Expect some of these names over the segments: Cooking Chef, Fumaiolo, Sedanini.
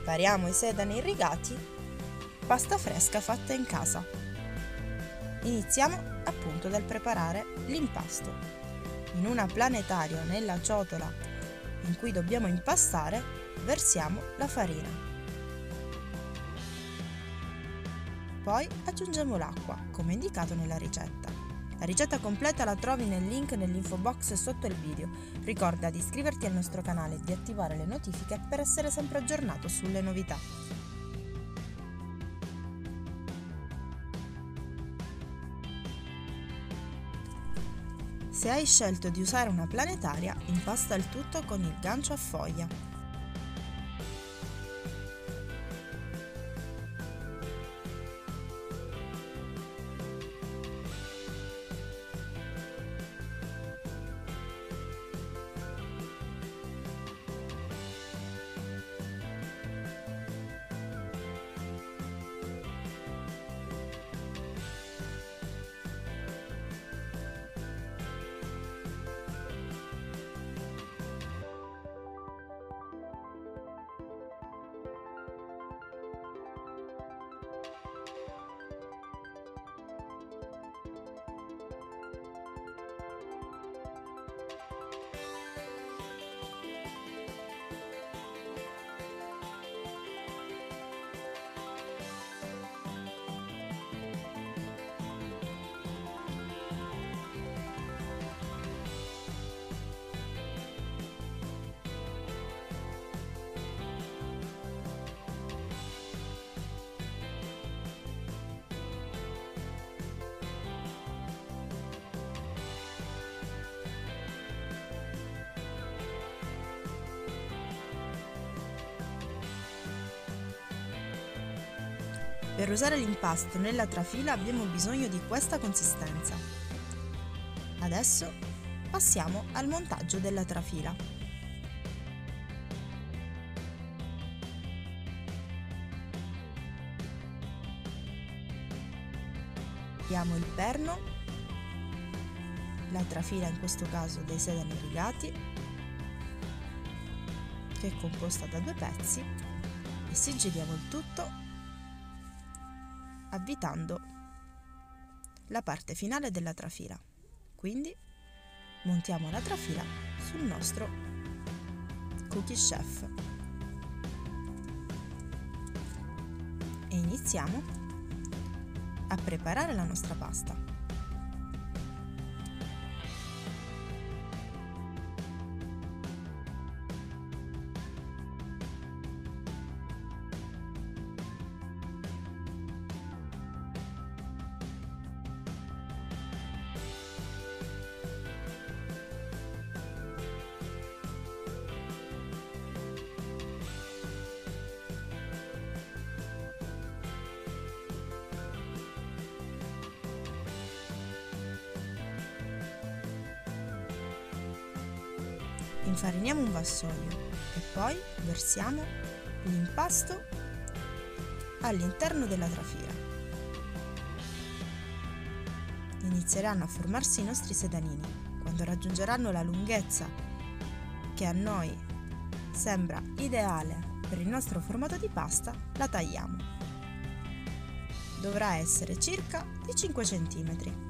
prepariamo i sedani irrigati, pasta fresca fatta in casa. Iniziamo appunto dal preparare l'impasto. In una planetaria o nella ciotola in cui dobbiamo impastare, versiamo la farina. Poi aggiungiamo l'acqua, come indicato nella ricetta. La ricetta completa la trovi nel link nell'info box sotto il video. Ricorda di iscriverti al nostro canale e di attivare le notifiche per essere sempre aggiornato sulle novità. Se hai scelto di usare una planetaria, impasta il tutto con il gancio a foglia. Per usare l'impasto nella trafila abbiamo bisogno di questa consistenza. Adesso passiamo al montaggio della trafila. Abbiamo il perno, la trafila in questo caso dei sedani irrigati, che è composta da 2 pezzi, e sigilliamo il tutto avvitando la parte finale della trafila. Quindi montiamo la trafila sul nostro Cooking Chef e iniziamo a preparare la nostra pasta. Infariniamo un vassoio e poi versiamo l'impasto all'interno della trafila. Inizieranno a formarsi i nostri sedanini. Quando raggiungeranno la lunghezza che a noi sembra ideale per il nostro formato di pasta, la tagliamo. Dovrà essere circa di 5 cm.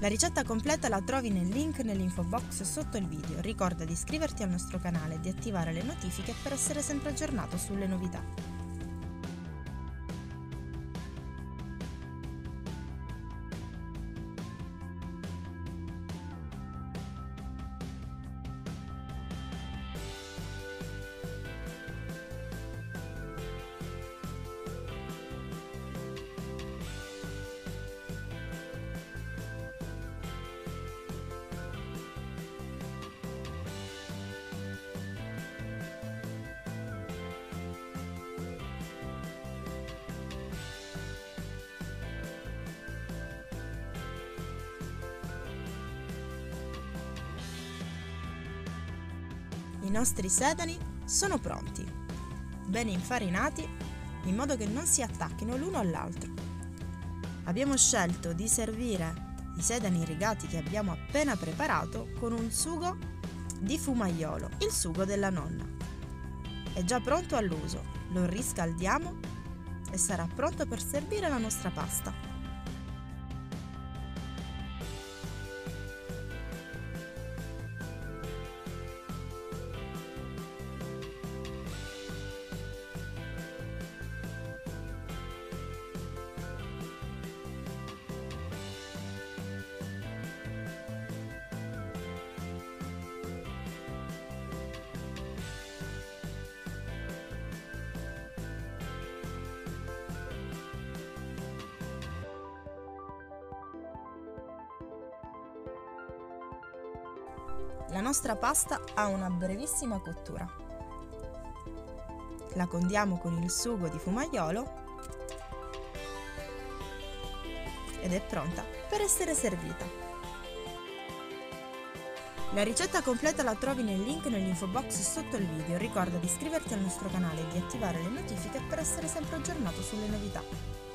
La ricetta completa la trovi nel link nell'info box sotto il video. Ricorda di iscriverti al nostro canale e di attivare le notifiche per essere sempre aggiornato sulle novità. I nostri sedani sono pronti, ben infarinati in modo che non si attacchino l'uno all'altro. Abbiamo scelto di servire i sedani rigati che abbiamo appena preparato con un sugo di fumaiolo, il sugo della nonna. È già pronto all'uso, lo riscaldiamo e sarà pronto per servire la nostra pasta. La nostra pasta ha una brevissima cottura. La condiamo con il sugo di fumaiolo ed è pronta per essere servita. La ricetta completa la trovi nel link nell'info box sotto il video. Ricorda di iscriverti al nostro canale e di attivare le notifiche per essere sempre aggiornato sulle novità.